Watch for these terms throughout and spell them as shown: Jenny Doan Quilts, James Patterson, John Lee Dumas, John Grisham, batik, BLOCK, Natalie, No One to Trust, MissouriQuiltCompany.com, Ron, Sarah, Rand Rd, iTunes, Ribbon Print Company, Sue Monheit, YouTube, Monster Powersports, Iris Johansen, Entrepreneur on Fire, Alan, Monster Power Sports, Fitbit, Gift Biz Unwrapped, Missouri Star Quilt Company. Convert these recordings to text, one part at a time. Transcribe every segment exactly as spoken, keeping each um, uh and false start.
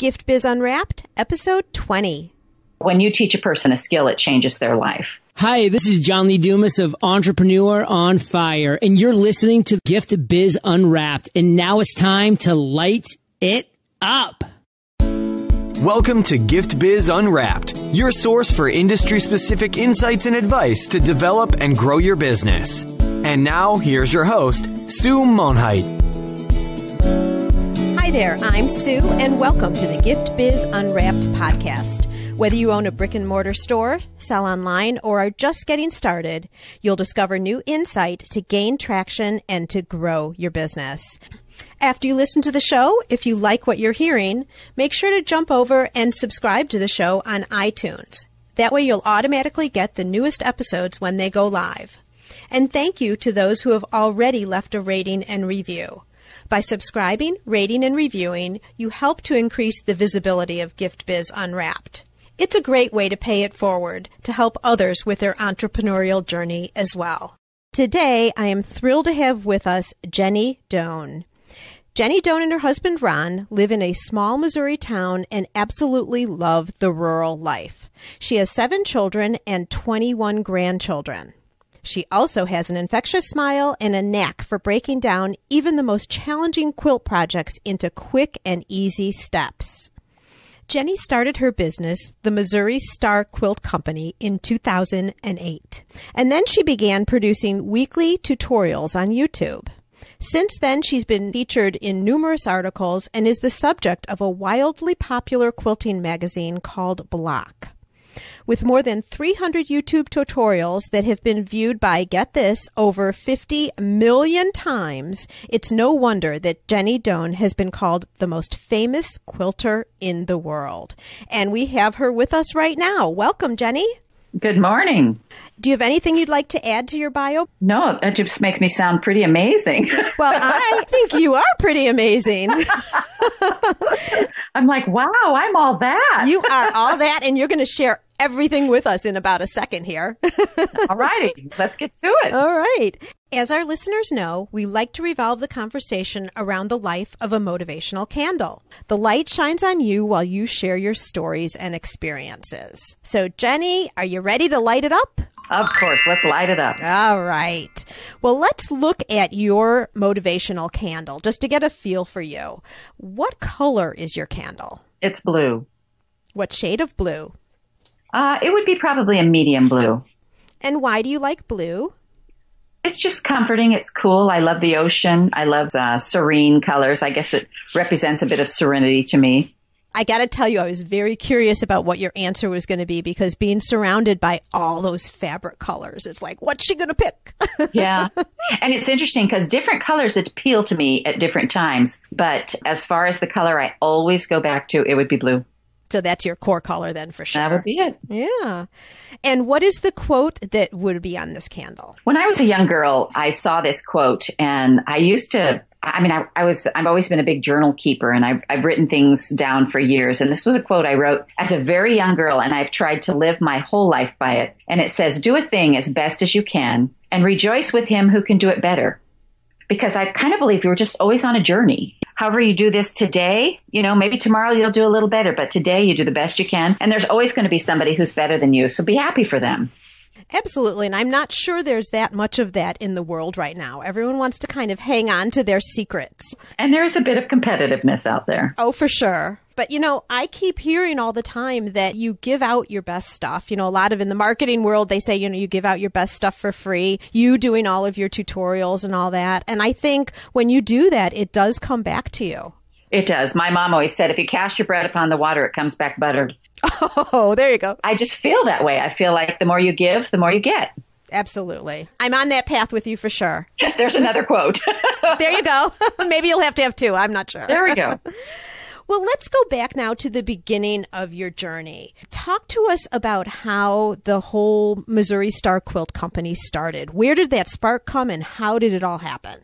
Gift Biz Unwrapped, Episode twenty. When you teach a person a skill, it changes their life. Hi, this is John Lee Dumas of Entrepreneur on Fire, and you're listening to Gift Biz Unwrapped. And now it's time to light it up. Welcome to Gift Biz Unwrapped, your source for industry-specific insights and advice to develop and grow your business. And now, here's your host, Sue Monheit. Hi there, I'm Sue, and welcome to the Gift Biz Unwrapped podcast. Whether you own a brick-and-mortar store, sell online, or are just getting started, you'll discover new insight to gain traction and to grow your business. After you listen to the show, if you like what you're hearing, make sure to jump over and subscribe to the show on iTunes. That way you'll automatically get the newest episodes when they go live. And thank you to those who have already left a rating and review. By subscribing, rating, and reviewing, you help to increase the visibility of Gift Biz Unwrapped. It's a great way to pay it forward to help others with their entrepreneurial journey as well. Today, I am thrilled to have with us Jenny Doan. Jenny Doan and her husband, Ron, live in a small Missouri town and absolutely love the rural life. She has seven children and twenty-one grandchildren. She also has an infectious smile and a knack for breaking down even the most challenging quilt projects into quick and easy steps. Jenny started her business, the Missouri Star Quilt Company, in two thousand eight, and then she began producing weekly tutorials on YouTube. Since then, she's been featured in numerous articles and is the subject of a wildly popular quilting magazine called Block. With more than three hundred YouTube tutorials that have been viewed by, get this, over fifty million times, it's no wonder that Jenny Doan has been called the most famous quilter in the world. And we have her with us right now. Welcome, Jenny. Good morning. Do you have anything you'd like to add to your bio? No, that just makes me sound pretty amazing. Well, I think you are pretty amazing. I'm like, wow, I'm all that. You are all that, and you're going to share everything with us in about a second here. All righty, let's get to it. All right. As our listeners know, we like to revolve the conversation around the life of a motivational candle. The light shines on you while you share your stories and experiences. So, Jenny, are you ready to light it up? Of course. Let's light it up. All right. Well, let's look at your motivational candle just to get a feel for you. What color is your candle? It's blue. What shade of blue? Uh, it would be probably a medium blue. And why do you like blue? It's just comforting. It's cool. I love the ocean. I love uh, serene colors. I guess it represents a bit of serenity to me. I got to tell you, I was very curious about what your answer was going to be, because being surrounded by all those fabric colors, it's like, what's she going to pick? Yeah. And it's interesting because different colors appeal to me at different times. But as far as the color I always go back to, it would be blue. So that's your core color then, for sure. That would be it. Yeah. And what is the quote that would be on this candle? When I was a young girl, I saw this quote, and I used to... I mean, I, I was, I've always been a big journal keeper, and I've, I've written things down for years. And this was a quote I wrote as a very young girl, and I've tried to live my whole life by it. And it says, do a thing as best as you can and rejoice with him who can do it better. Because I kind of believe you're just always on a journey. However you do this today, you know, maybe tomorrow you'll do a little better, but today you do the best you can. And there's always going to be somebody who's better than you. So be happy for them. Absolutely. And I'm not sure there's that much of that in the world right now. Everyone wants to kind of hang on to their secrets. And there's a bit of competitiveness out there. Oh, for sure. But, you know, I keep hearing all the time that you give out your best stuff. You know, a lot of in the marketing world, they say, you know, you give out your best stuff for free, you doing all of your tutorials and all that. And I think when you do that, it does come back to you. It does. My mom always said, if you cast your bread upon the water, it comes back buttered. Oh, there you go. I just feel that way. I feel like the more you give, the more you get. Absolutely. I'm on that path with you for sure. There's another quote. There you go. Maybe you'll have to have two. I'm not sure. There we go. Well, let's go back now to the beginning of your journey. Talk to us about how the whole Missouri Star Quilt Company started. Where did that spark come, and how did it all happen?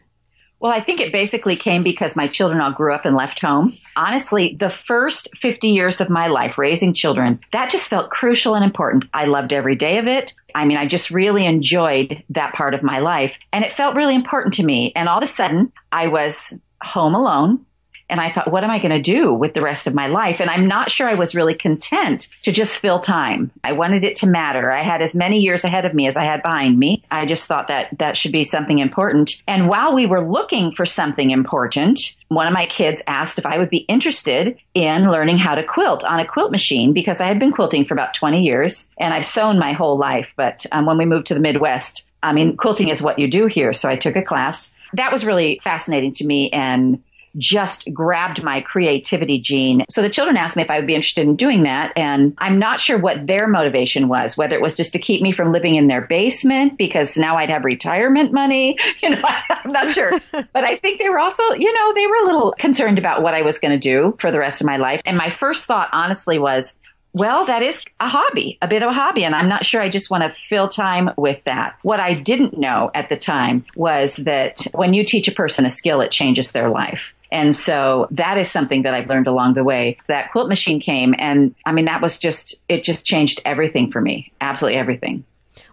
Well, I think it basically came because my children all grew up and left home. Honestly, the first fifty years of my life raising children, that just felt crucial and important. I loved every day of it. I mean, I just really enjoyed that part of my life, and it felt really important to me. And all of a sudden, I was home alone, And I thought, what am I going to do with the rest of my life? And I'm not sure I was really content to just fill time. I wanted it to matter. I had as many years ahead of me as I had behind me. I just thought that that should be something important. And while we were looking for something important, one of my kids asked if I would be interested in learning how to quilt on a quilt machine, because I had been quilting for about twenty years and I've sewn my whole life. But um, when we moved to the Midwest, I mean, quilting is what you do here. So I took a class. That was really fascinating to me and just grabbed my creativity gene. So the children asked me if I would be interested in doing that. And I'm not sure what their motivation was, whether it was just to keep me from living in their basement because now I'd have retirement money. You know, I'm not sure. But I think they were also, you know, they were a little concerned about what I was going to do for the rest of my life. And my first thought, honestly, was, well, that is a hobby, a bit of a hobby, and I'm not sure I just want to fill time with that. What I didn't know at the time was that when you teach a person a skill, it changes their life. And so that is something that I've learned along the way. That quilt machine came, and I mean, that was just, it just changed everything for me, absolutely everything.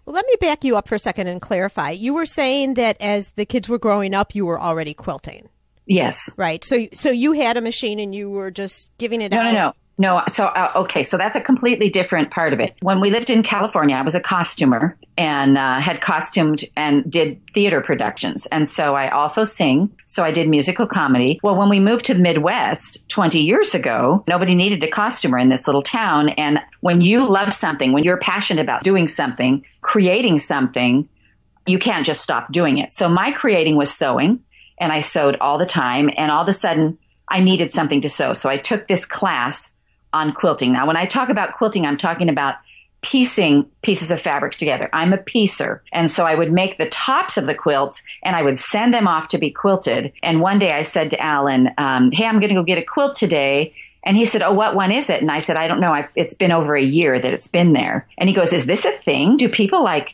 Well, let me back you up for a second and clarify. You were saying that as the kids were growing up, you were already quilting. Yes. Right. So, so you had a machine and you were just giving it no, out. No, no, no. No. So, uh, okay. So that's a completely different part of it. When we lived in California, I was a costumer and uh, had costumed and did theater productions. And so I also sing. So I did musical comedy. Well, when we moved to the Midwest twenty years ago, nobody needed a costumer in this little town. And when you love something, when you're passionate about doing something, creating something, you can't just stop doing it. So my creating was sewing, and I sewed all the time. And all of a sudden I needed something to sew. So I took this class on quilting. Now, when I talk about quilting, I'm talking about piecing pieces of fabrics together. I'm a piecer. And so I would make the tops of the quilts and I would send them off to be quilted. And one day I said to Alan, um, hey, I'm going to go get a quilt today. And he said, oh, what one is it? And I said, I don't know. I've, it's been over a year that it's been there. And he goes, is this a thing? Do people like,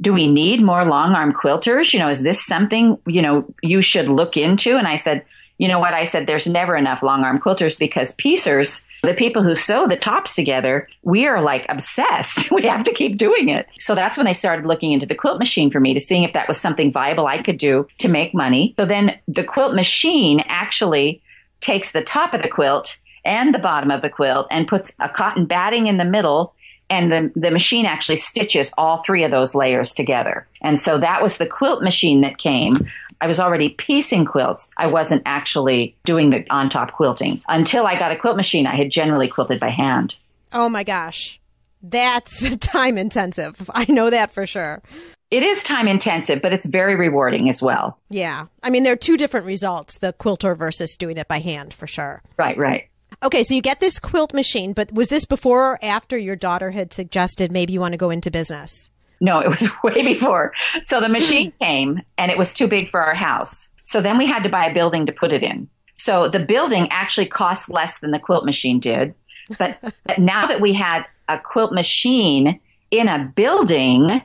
do we need more long arm quilters? You know, is this something, you know, you should look into? And I said, you know what? I said, there's never enough long arm quilters, because piecers, the people who sew the tops together, we are like obsessed. We have to keep doing it. So that's when I started looking into the quilt machine for me, to seeing if that was something viable I could do to make money. So then the quilt machine actually takes the top of the quilt and the bottom of the quilt and puts a cotton batting in the middle. And the, the machine actually stitches all three of those layers together. And so that was the quilt machine that came. I was already piecing quilts. I wasn't actually doing the on-top quilting. Until I got a quilt machine, I had generally quilted by hand. Oh my gosh. That's time intensive. I know that for sure. It is time intensive, but it's very rewarding as well. Yeah. I mean, there are two different results, the quilter versus doing it by hand, for sure. Right, right. Okay, so you get this quilt machine, but was this before or after your daughter had suggested maybe you want to go into business? No, it was way before. So the machine came and it was too big for our house. So then we had to buy a building to put it in. So the building actually cost less than the quilt machine did. But now that we had a quilt machine in a building,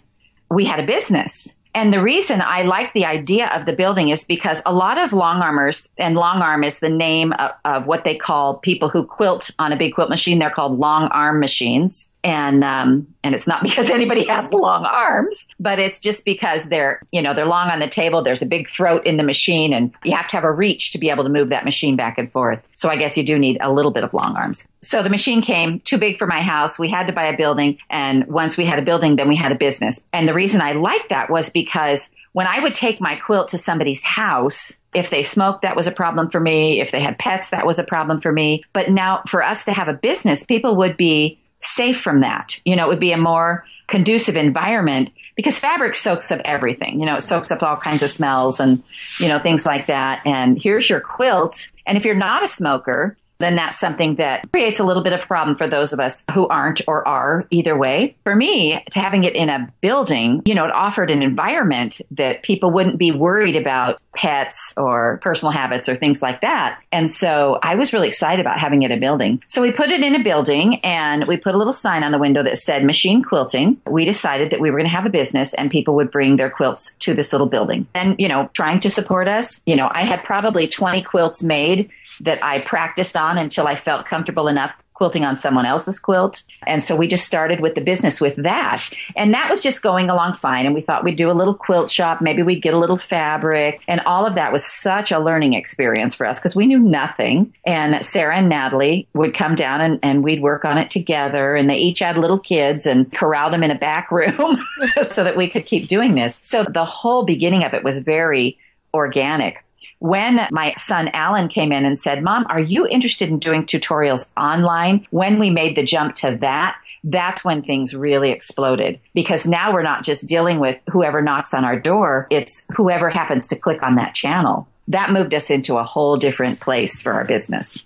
we had a business. And the reason I like the idea of the building is because a lot of long armers, and long arm is the name of, of what they call people who quilt on a big quilt machine. They're called long arm machines. And um, and it's not because anybody has long arms, but it's just because they're, you know, they're long on the table. There's a big throat in the machine and you have to have a reach to be able to move that machine back and forth. So I guess you do need a little bit of long arms. So the machine came too big for my house. We had to buy a building. And once we had a building, then we had a business. And the reason I liked that was because when I would take my quilt to somebody's house, if they smoked, that was a problem for me. If they had pets, that was a problem for me. But now for us to have a business, people would be safe from that. You know, it would be a more conducive environment, because fabric soaks up everything. You know, it soaks up all kinds of smells and, you know, things like that. And here's your quilt. And if you're not a smoker, then that's something that creates a little bit of a problem for those of us who aren't or are, either way. For me, to having it in a building, you know, it offered an environment that people wouldn't be worried about pets or personal habits or things like that. And so I was really excited about having it in a building. So we put it in a building and we put a little sign on the window that said machine quilting. We decided that we were going to have a business and people would bring their quilts to this little building. And, you know, trying to support us, you know, I had probably twenty quilts made that I practiced on until I felt comfortable enough quilting on someone else's quilt. And so we just started with the business with that. And that was just going along fine. And we thought we'd do a little quilt shop. Maybe we'd get a little fabric. And all of that was such a learning experience for us because we knew nothing. And Sarah and Natalie would come down and, and we'd work on it together. And they each had little kids and corralled them in a back room so that we could keep doing this. So the whole beginning of it was very organic. When my son Alan came in and said, Mom, are you interested in doing tutorials online? When we made the jump to that, that's when things really exploded. Because now we're not just dealing with whoever knocks on our door, it's whoever happens to click on that channel. That moved us into a whole different place for our business.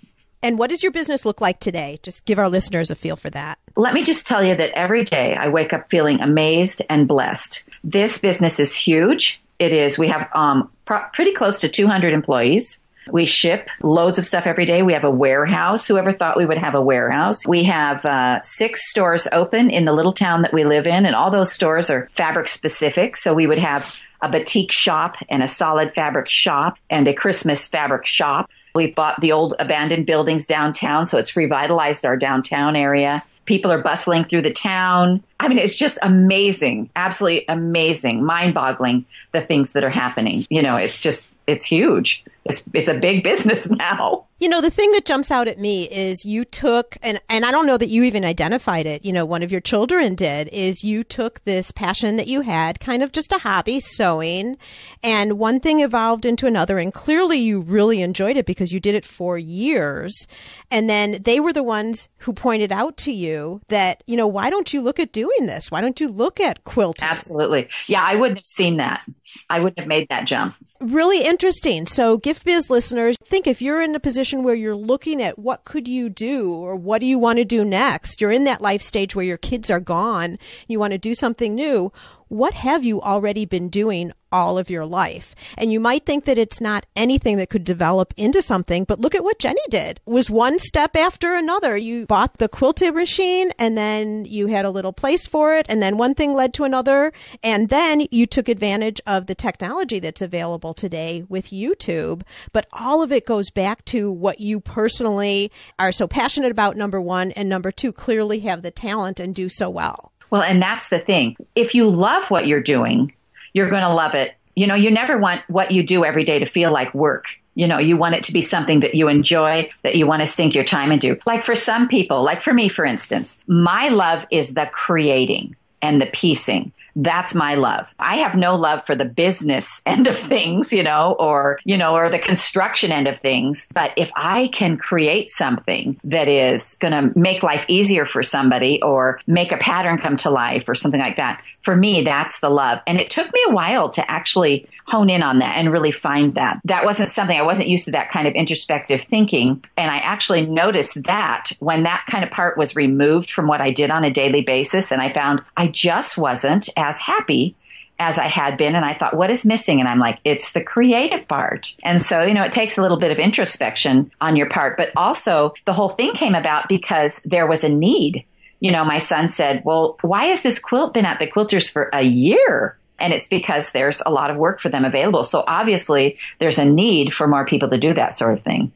And what does your business look like today? Just give our listeners a feel for that. Let me just tell you that every day I wake up feeling amazed and blessed. This business is huge. It is. We have um, pr- pretty close to two hundred employees. We ship loads of stuff every day. We have a warehouse. Whoever thought we would have a warehouse? We have uh, six stores open in the little town that we live in. And all those stores are fabric specific. So we would have a batik shop and a solid fabric shop and a Christmas fabric shop. We bought the old abandoned buildings downtown. So it's revitalized our downtown area. People are bustling through the town. I mean, it's just amazing, absolutely amazing, mind-boggling, the things that are happening. You know, it's just, it's huge. It's it's a big business now. You know, the thing that jumps out at me is you took, and, and I don't know that you even identified it, you know, one of your children did, is you took this passion that you had, kind of just a hobby, sewing, and one thing evolved into another, and clearly you really enjoyed it because you did it for years, and then they were the ones who pointed out to you that, you know, why don't you look at doing this? Why don't you look at quilting? Absolutely. Yeah, I wouldn't have seen that. I wouldn't have made that jump. Really interesting. So Gift Biz listeners, think if you're in a position where you're looking at what could you do or what do you want to do next, you're in that life stage where your kids are gone, you want to do something new, what have you already been doing all of your life? And you might think that it's not anything that could develop into something, but look at what Jenny did. It was one step after another. You bought the quilting machine, and then you had a little place for it, and then one thing led to another, and then you took advantage of the technology that's available today with YouTube. But all of it goes back to what you personally are so passionate about, number one, and number two, clearly have the talent and do so well. Well, and that's the thing. If you love what you're doing, you're going to love it. You know, you never want what you do every day to feel like work. You know, you want it to be something that you enjoy, that you want to sink your time into. Like for some people, like for me, for instance, my love is the creating and the piecing. That's my love. I have no love for the business end of things, you know, or, you know, or the construction end of things. But if I can create something that is going to make life easier for somebody or make a pattern come to life or something like that, for me, that's the love. And it took me a while to actually hone in on that and really find that. That wasn't something, I wasn't used to that kind of introspective thinking. And I actually noticed that when that kind of part was removed from what I did on a daily basis, and I found I just wasn't as happy as I had been. And I thought, what is missing? And I'm like, it's the creative part. And so, you know, it takes a little bit of introspection on your part, but also the whole thing came about because there was a need. You know, my son said, well, why has this quilt been at the quilters for a year? And it's because there's a lot of work for them available. So obviously there's a need for more people to do that sort of thing.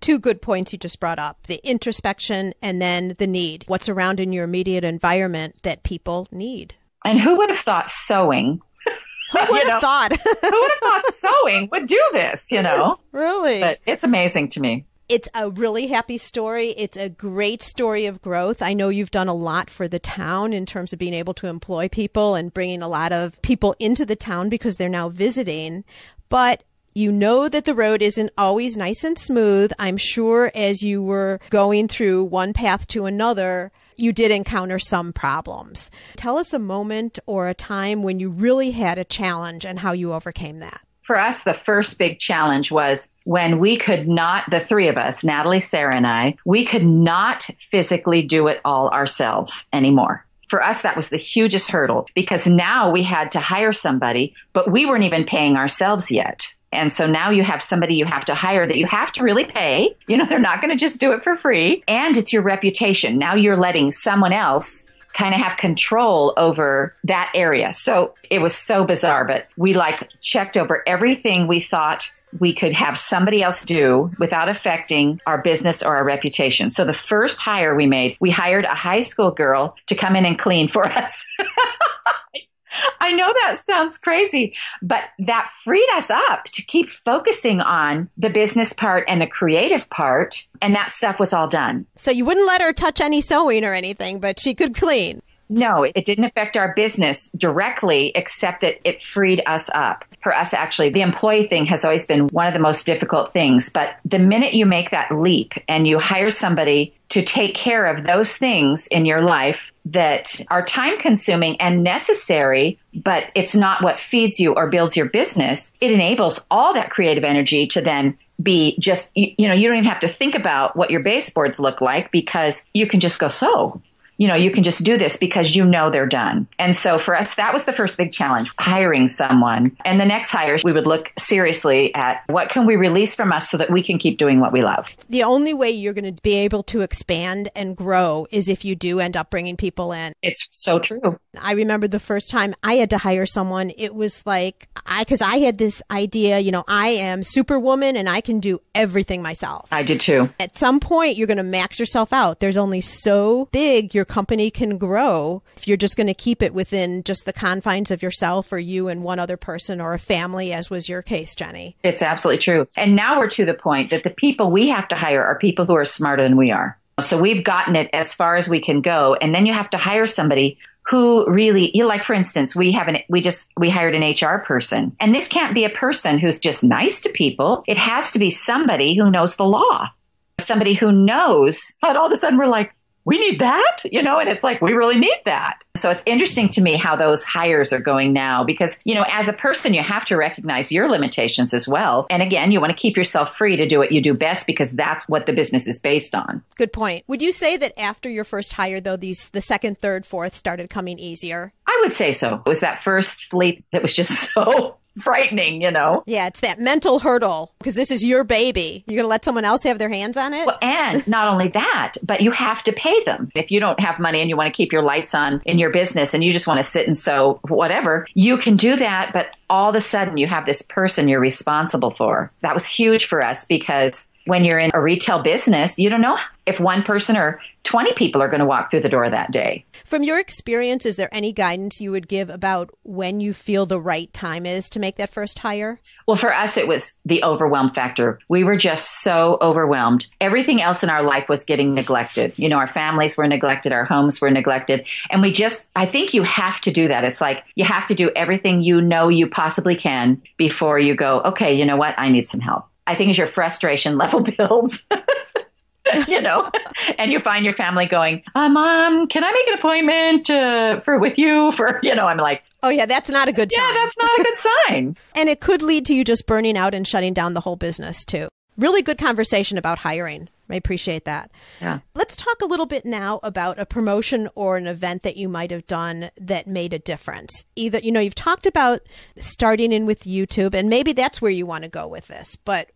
Two good points you just brought up, the introspection and then the need. What's around in your immediate environment that people need? And who would have thought sewing? Who would have know, thought? Who would have thought sewing would do this, you know? Really? But it's amazing to me. It's a really happy story. It's a great story of growth. I know you've done a lot for the town in terms of being able to employ people and bringing a lot of people into the town because they're now visiting. But you know that the road isn't always nice and smooth. I'm sure as you were going through one path to another, you did encounter some problems. Tell us a moment or a time when you really had a challenge and how you overcame that. For us, the first big challenge was when we could not, the three of us, Natalie, Sarah, and I, we could not physically do it all ourselves anymore. For us, that was the hugest hurdle because now we had to hire somebody, but we weren't even paying ourselves yet. And so now you have somebody you have to hire that you have to really pay. You know, they're not going to just do it for free. And it's your reputation. Now you're letting someone else kind of have control over that area. So it was so bizarre, but we like checked over everything we thought we could have somebody else do without affecting our business or our reputation. So the first hire we made, we hired a high school girl to come in and clean for us. I know that sounds crazy, but that freed us up to keep focusing on the business part and the creative part. And that stuff was all done. So you wouldn't let her touch any sewing or anything, but she could clean. No, it didn't affect our business directly, except that it freed us up. For us, actually, the employee thing has always been one of the most difficult things. But the minute you make that leap and you hire somebody to take care of those things in your life that are time consuming and necessary, but it's not what feeds you or builds your business, it enables all that creative energy to then be just, you, you know, you don't even have to think about what your baseboards look like because you can just go sew. You know, you can just do this because you know they're done. And so for us, that was the first big challenge, hiring someone. And the next hires, we would look seriously at what can we release from us so that we can keep doing what we love. The only way you're going to be able to expand and grow is if you do end up bringing people in. It's so true. I remember the first time I had to hire someone, it was like, I because I had this idea, you know, I am superwoman and I can do everything myself. I did too. At some point, you're going to max yourself out. There's only so big your company can grow if you're just going to keep it within just the confines of yourself or you and one other person or a family, as was your case, Jenny. It's absolutely true. And now we're to the point that the people we have to hire are people who are smarter than we are. So we've gotten it as far as we can go. And then you have to hire somebody who really, you know, like, for instance, we have an, we just, we hired an H R person. And this can't be a person who's just nice to people. It has to be somebody who knows the law, somebody who knows, but all of a sudden we're like, we need that, you know, and it's like, we really need that. So it's interesting to me how those hires are going now because, you know, as a person, you have to recognize your limitations as well. And again, you want to keep yourself free to do what you do best because that's what the business is based on. Good point. Would you say that after your first hire, though, these the second, third, fourth started coming easier? I would say so. It was that first leap that was just so frightening, you know? Yeah, it's that mental hurdle because this is your baby. You're going to let someone else have their hands on it? Well, and not only that, but you have to pay them. If you don't have money and you want to keep your lights on in your business and you just want to sit and sew whatever, you can do that. But all of a sudden you have this person you're responsible for. That was huge for us because when you're in a retail business, you don't know if one person or twenty people are going to walk through the door that day. From your experience, is there any guidance you would give about when you feel the right time is to make that first hire? Well, for us, it was the overwhelm factor. We were just so overwhelmed. Everything else in our life was getting neglected. You know, our families were neglected, our homes were neglected. And we just, I think you have to do that. It's like you have to do everything you know you possibly can before you go, okay, you know what? I need some help. I think as your frustration level builds, you know, and you find your family going, uh, Mom, can I make an appointment uh, for with you for, you know, I'm like, oh, yeah, that's not a good sign. Yeah, that's not a good sign. And it could lead to you just burning out and shutting down the whole business, too. Really good conversation about hiring. I appreciate that. Yeah. Let's talk a little bit now about a promotion or an event that you might have done that made a difference. Either, you know, you've talked about starting in with YouTube, and maybe that's where you want to go with this, but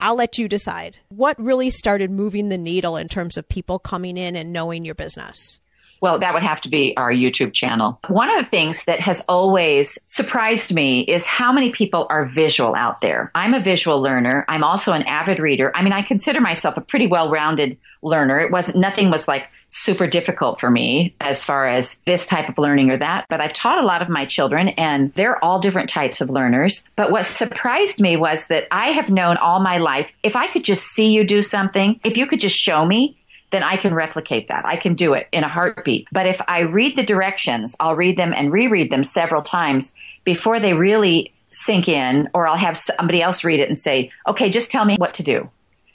I'll let you decide. What really started moving the needle in terms of people coming in and knowing your business? Well, that would have to be our YouTube channel. One of the things that has always surprised me is how many people are visual out there. I'm a visual learner. I'm also an avid reader. I mean, I consider myself a pretty well-rounded learner. It wasn't, nothing was like super difficult for me as far as this type of learning or that. But I've taught a lot of my children and they're all different types of learners. But what surprised me was that I have known all my life, if I could just see you do something, if you could just show me, then I can replicate that. I can do it in a heartbeat. But if I read the directions, I'll read them and reread them several times before they really sink in, or I'll have somebody else read it and say, okay, just tell me what to do.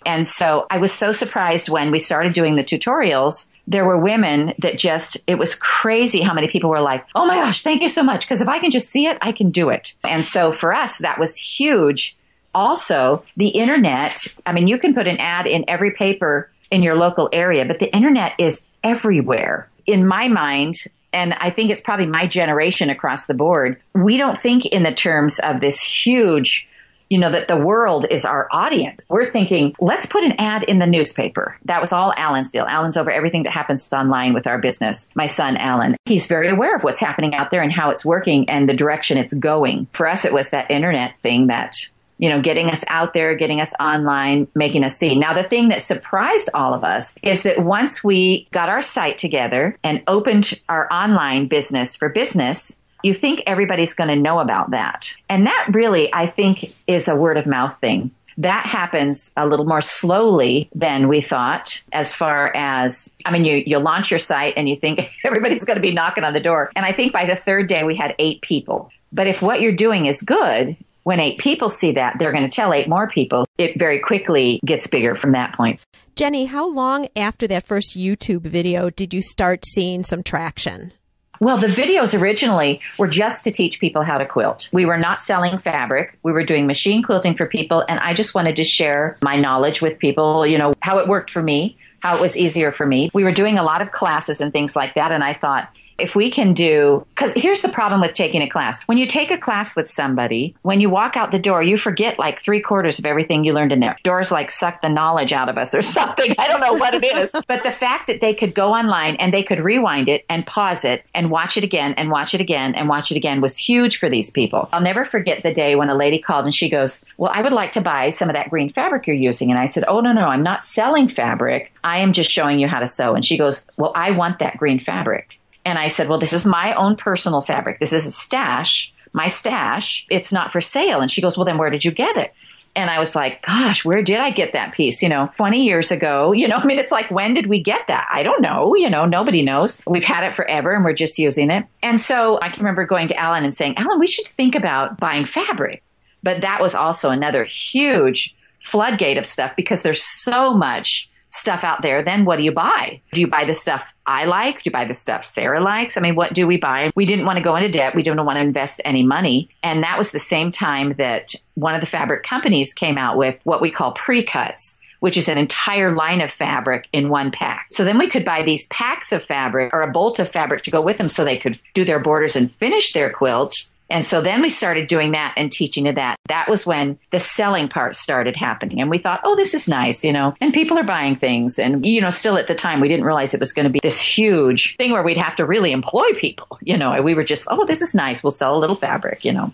And so I was so surprised when we started doing the tutorials, there were women that just, it was crazy how many people were like, oh my gosh, thank you so much. Because if I can just see it, I can do it. And so for us, that was huge. Also, the internet, I mean, you can put an ad in every paper in your local area, but the internet is everywhere. In my mind, and I think it's probably my generation across the board, we don't think in the terms of this huge, you know, that the world is our audience. We're thinking, let's put an ad in the newspaper. That was all Alan's deal. Alan's over everything that happens online with our business. My son, Alan, he's very aware of what's happening out there and how it's working and the direction it's going. For us, it was that internet thing that you know, getting us out there, getting us online, making us see. Now, the thing that surprised all of us is that once we got our site together and opened our online business for business, you think everybody's going to know about that. And that really, I think, is a word of mouth thing. That happens a little more slowly than we thought as far as, I mean, you, you launch your site and you think everybody's going to be knocking on the door. And I think by the third day, we had eight people. But if what you're doing is good, when eight people see that, they're going to tell eight more people. It very quickly gets bigger from that point. Jenny, how long after that first YouTube video did you start seeing some traction? Well, the videos originally were just to teach people how to quilt. We were not selling fabric. We were doing machine quilting for people. And I just wanted to share my knowledge with people, you know, how it worked for me, how it was easier for me. We were doing a lot of classes and things like that. And I thought, if we can do, because here's the problem with taking a class. When you take a class with somebody, when you walk out the door, you forget like three quarters of everything you learned in there. Doors like suck the knowledge out of us or something. I don't know what it is. But the fact that they could go online and they could rewind it and pause it and watch it again and watch it again and watch it again was huge for these people. I'll never forget the day when a lady called and she goes, well, I would like to buy some of that green fabric you're using. And I said, oh, no, no, I'm not selling fabric. I am just showing you how to sew. And she goes, well, I want that green fabric. And I said, well, this is my own personal fabric. This is a stash, my stash. It's not for sale. And she goes, well, then where did you get it? And I was like, gosh, where did I get that piece? You know, twenty years ago, you know, I mean, it's like, when did we get that? I don't know. You know, nobody knows. We've had it forever and we're just using it. And so I can remember going to Alan and saying, Alan, we should think about buying fabric. But that was also another huge floodgate of stuff because there's so much stuff out there. Then what do you buy? Do you buy the stuff I like? Do you buy the stuff Sarah likes? I mean, what do we buy? We didn't want to go into debt. We didn't want to invest any money. And that was the same time that one of the fabric companies came out with what we call pre-cuts, which is an entire line of fabric in one pack. So then we could buy these packs of fabric or a bolt of fabric to go with them so they could do their borders and finish their quilt. And so then we started doing that and teaching to that. That was when the selling part started happening. And we thought, oh, this is nice, you know, and people are buying things. And, you know, still at the time, we didn't realize it was going to be this huge thing where we'd have to really employ people, you know, and we were just, oh, this is nice. We'll sell a little fabric, you know.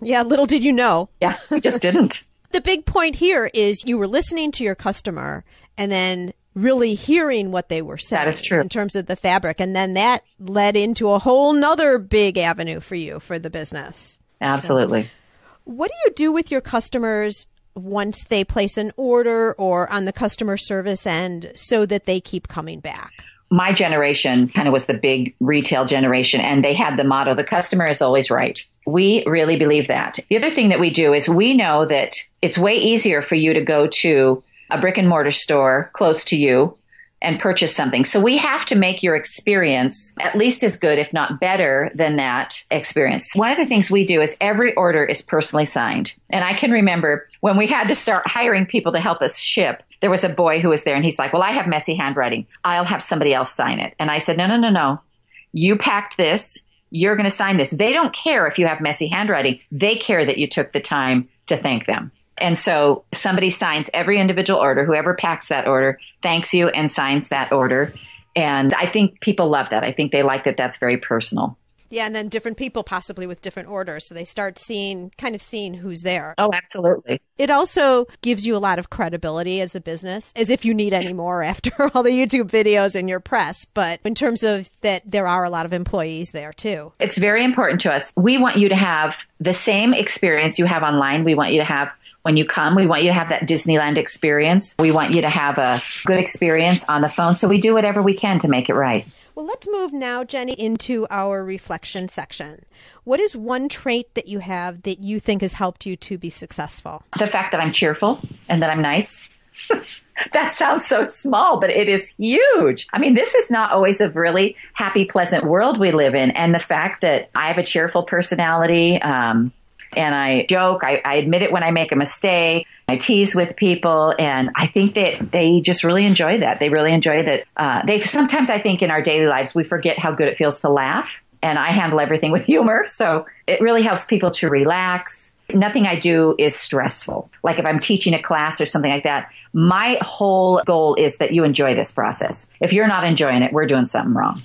Yeah. Little did you know. Yeah, we just didn't. The big point here is you were listening to your customer and then really hearing what they were saying. That is true. In terms of the fabric. And then that led into a whole nother big avenue for you for the business. Absolutely. So, what do you do with your customers once they place an order or on the customer service end so that they keep coming back? My generation kind of was the big retail generation, and they had the motto, the customer is always right. We really believe that. The other thing that we do is we know that it's way easier for you to go to a brick and mortar store close to you and purchase something. So we have to make your experience at least as good, if not better than that experience. One of the things we do is every order is personally signed. And I can remember when we had to start hiring people to help us ship, there was a boy who was there and he's like, well, I have messy handwriting. I'll have somebody else sign it. And I said, no, no, no, no. You packed this. You're going to sign this. They don't care if you have messy handwriting. They care that you took the time to thank them. And so somebody signs every individual order. Whoever packs that order thanks you and signs that order. And I think people love that. I think they like that that's very personal. Yeah, and then different people possibly with different orders. So they start seeing, kind of seeing who's there. Oh, absolutely. It also gives you a lot of credibility as a business, as if you need any more after all the YouTube videos and your press. But in terms of that, there are a lot of employees there too. It's very important to us. We want you to have the same experience you have online. We want you to have when you come, we want you to have that Disneyland experience. We want you to have a good experience on the phone. So we do whatever we can to make it right. Well, let's move now, Jenny, into our reflection section. What is one trait that you have that you think has helped you to be successful? The fact that I'm cheerful and that I'm nice. That sounds so small, but it is huge. I mean, this is not always a really happy, pleasant world we live in. And the fact that I have a cheerful personality, um, and I joke, I, I admit it when I make a mistake, I tease with people, and I think that they just really enjoy that. They really enjoy that. Uh, they sometimes, I think, in our daily lives, we forget how good it feels to laugh, and I handle everything with humor, so it really helps people to relax. Nothing I do is stressful. Like if I'm teaching a class or something like that, my whole goal is that you enjoy this process. If you're not enjoying it, we're doing something wrong.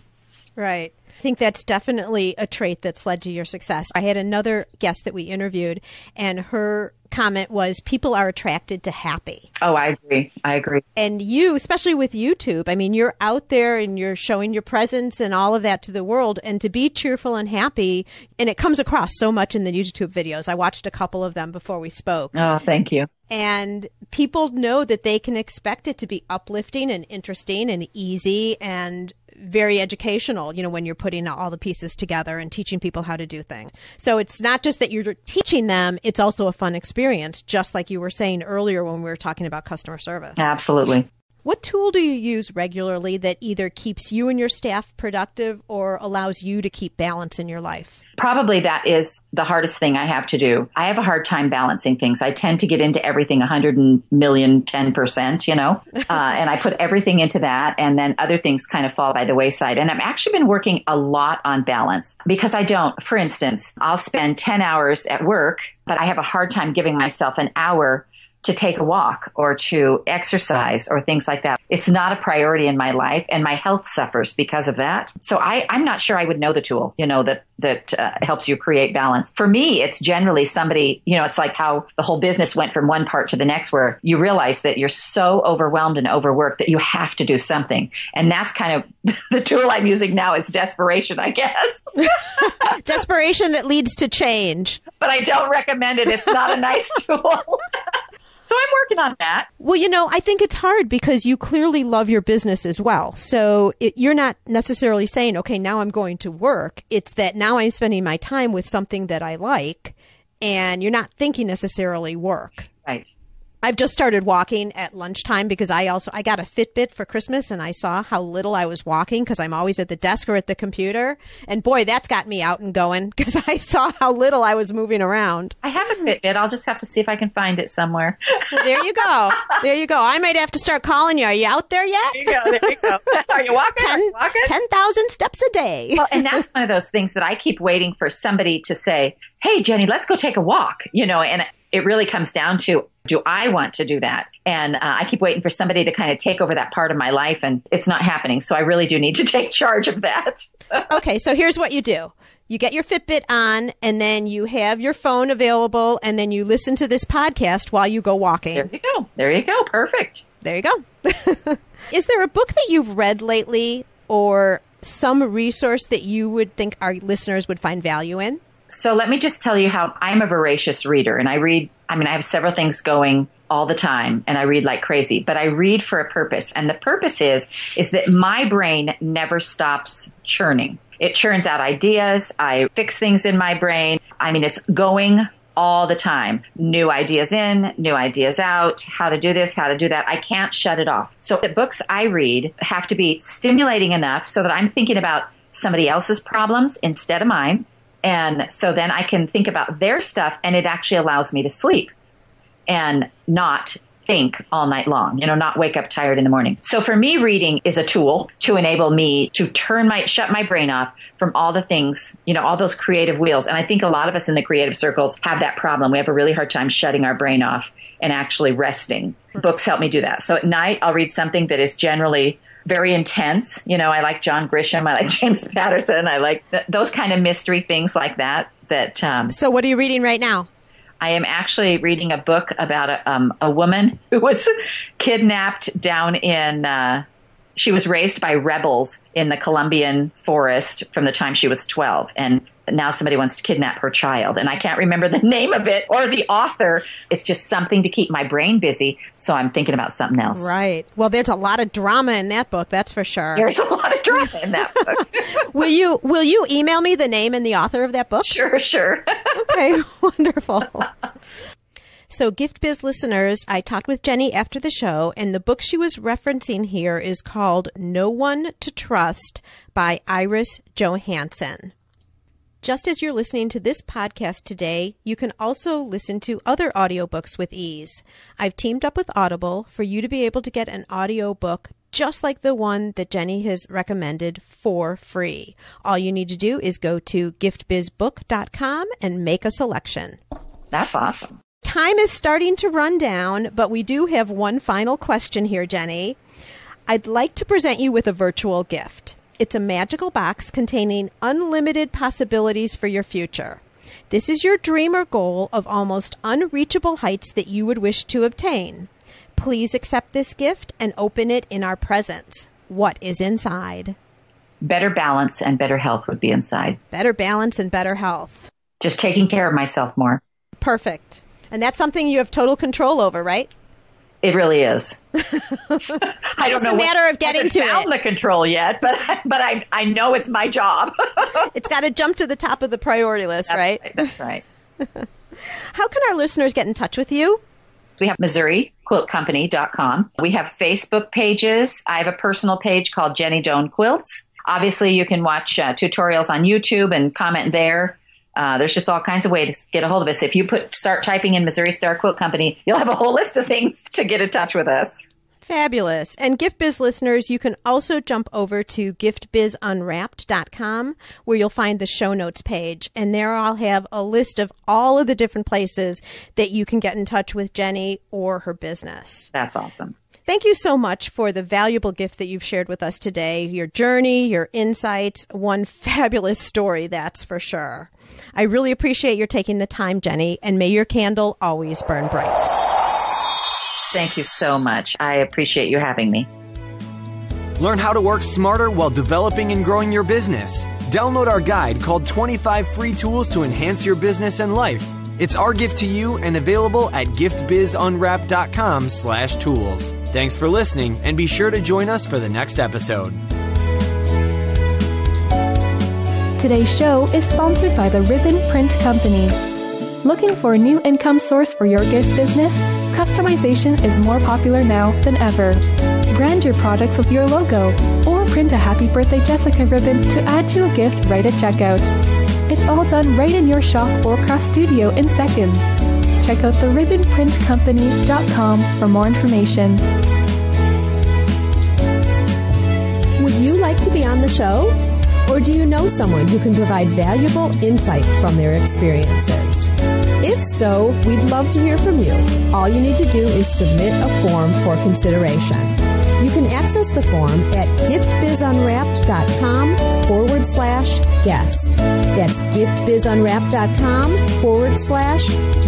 Right. I think that's definitely a trait that's led to your success. I had another guest that we interviewed, and her comment was, people are attracted to happy. Oh, I agree. I agree. And you, especially with YouTube, I mean, you're out there and you're showing your presence and all of that to the world, and to be cheerful and happy. And it comes across so much in the YouTube videos. I watched a couple of them before we spoke. Oh, thank you. And people know that they can expect it to be uplifting and interesting and easy and very educational, you know, when you're putting all the pieces together and teaching people how to do things. So it's not just that you're teaching them, it's also a fun experience, just like you were saying earlier when we were talking about customer service. Absolutely. What tool do you use regularly that either keeps you and your staff productive or allows you to keep balance in your life? Probably that is the hardest thing I have to do. I have a hard time balancing things. I tend to get into everything one hundred million, ten percent, you know, uh, and I put everything into that. And then other things kind of fall by the wayside. And I've actually been working a lot on balance because I don't, for instance, I'll spend ten hours at work, but I have a hard time giving myself an hour to take a walk or to exercise or things like that. It's not a priority in my life, and my health suffers because of that. So I, I'm not sure I would know the tool, you know, that, that uh, helps you create balance. For me, it's generally somebody, you know, it's like how the whole business went from one part to the next, where you realize that you're so overwhelmed and overworked that you have to do something. And that's kind of the tool I'm using now, is desperation, I guess. Desperation that leads to change. But I don't recommend it. It's not a nice tool. So I'm working on that. Well, you know, I think it's hard because you clearly love your business as well. So it, you're not necessarily saying, okay, now I'm going to work. It's that now I'm spending my time with something that I like, and you're not thinking necessarily work. Right. I've just started walking at lunchtime because I also, I got a Fitbit for Christmas, and I saw how little I was walking because I'm always at the desk or at the computer. And boy, that's got me out and going because I saw how little I was moving around. I have a Fitbit. I'll just have to see if I can find it somewhere. Well, there you go. There you go. I might have to start calling you. Are you out there yet? There you go. There you go. Are you walking? ten, walking? ten thousand steps a day. Well, and that's one of those things that I keep waiting for somebody to say, hey, Jenny, let's go take a walk, you know, and it really comes down to, do I want to do that? And uh, I keep waiting for somebody to kind of take over that part of my life, and it's not happening. So I really do need to take charge of that. Okay, so here's what you do. You get your Fitbit on, and then you have your phone available, and then you listen to this podcast while you go walking. There you go. There you go. Perfect. There you go. Is there a book that you've read lately or some resource that you would think our listeners would find value in? So let me just tell you how I'm a voracious reader, and I read, I mean, I have several things going all the time, and I read like crazy, but I read for a purpose. And the purpose is, is that my brain never stops churning. It churns out ideas. I fix things in my brain. I mean, it's going all the time. New ideas in, new ideas out, how to do this, how to do that. I can't shut it off. So the books I read have to be stimulating enough so that I'm thinking about somebody else's problems instead of mine. And so then I can think about their stuff, and it actually allows me to sleep and not think all night long, you know, not wake up tired in the morning. So for me, reading is a tool to enable me to turn my, shut my brain off from all the things, you know, all those creative wheels. And I think a lot of us in the creative circles have that problem. We have a really hard time shutting our brain off and actually resting. Books help me do that. So at night, I'll read something that is generally very intense. You know, I like John Grisham. I like James Patterson. I like th- those kind of mystery things like that. That um, So what are you reading right now? I am actually reading a book about a, um, a woman who was kidnapped down in, uh, she was raised by rebels in the Colombian forest from the time she was twelve. And now somebody wants to kidnap her child. And I can't remember the name of it or the author. It's just something to keep my brain busy. So I'm thinking about something else. Right. Well, there's a lot of drama in that book. That's for sure. There's a lot of drama in that book. Will you, will you email me the name and the author of that book? Sure, sure. Okay, wonderful. So Gift Biz listeners, I talked with Jenny after the show, and the book she was referencing here is called No One to Trust by Iris Johansen. Just as you're listening to this podcast today, you can also listen to other audiobooks with ease. I've teamed up with Audible for you to be able to get an audiobook just like the one that Jenny has recommended for free. All you need to do is go to gift biz book dot com and make a selection. That's awesome. Time is starting to run down, but we do have one final question here, Jenny. I'd like to present you with a virtual gift. It's a magical box containing unlimited possibilities for your future. This is your dream or goal of almost unreachable heights that you would wish to obtain. Please accept this gift and open it in our presence. What is inside? Better balance and better health would be inside. Better balance and better health. Just taking care of myself more. Perfect. And that's something you have total control over, right? It really is. It's I don't know. It's a matter what, of getting to it. I haven't found the control yet, but I, but I I know it's my job. It's got to jump to the top of the priority list, that's right? right? That's right. How can our listeners get in touch with you? We have Missouri Quilt Company dot com. We have Facebook pages. I have a personal page called Jenny Doan Quilts. Obviously, you can watch uh, tutorials on YouTube and comment there. Uh, there's just all kinds of ways to get a hold of us. If you put start typing in Missouri Star Quilt Company, you'll have a whole list of things to get in touch with us. Fabulous. And Gift Biz listeners, you can also jump over to gift biz unwrapped dot com where you'll find the show notes page. And there I'll have a list of all of the different places that you can get in touch with Jenny or her business. That's awesome. Thank you so much for the valuable gift that you've shared with us today, your journey, your insights, one fabulous story, that's for sure. I really appreciate your taking the time, Jenny, and may your candle always burn bright. Thank you so much. I appreciate you having me. Learn how to work smarter while developing and growing your business. Download our guide called twenty-five Free Tools to Enhance Your Business and Life. It's our gift to you and available at gift biz unwrapped dot com slash tools. Thanks for listening, and be sure to join us for the next episode. Today's show is sponsored by the Ribbon Print Company. Looking for a new income source for your gift business? Customization is more popular now than ever. Brand your products with your logo, or print a Happy Birthday Jessica ribbon to add to a gift right at checkout. It's all done right in your shop or craft studio in seconds. Check out the ribbon print company dot com for more information. Would you like to be on the show? Or do you know someone who can provide valuable insight from their experiences? If so, we'd love to hear from you. All you need to do is submit a form for consideration. You can access the form at gift biz unwrapped dot com forward slash guest. That's gift biz unwrapped dot com forward slash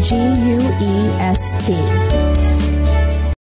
G U E S T.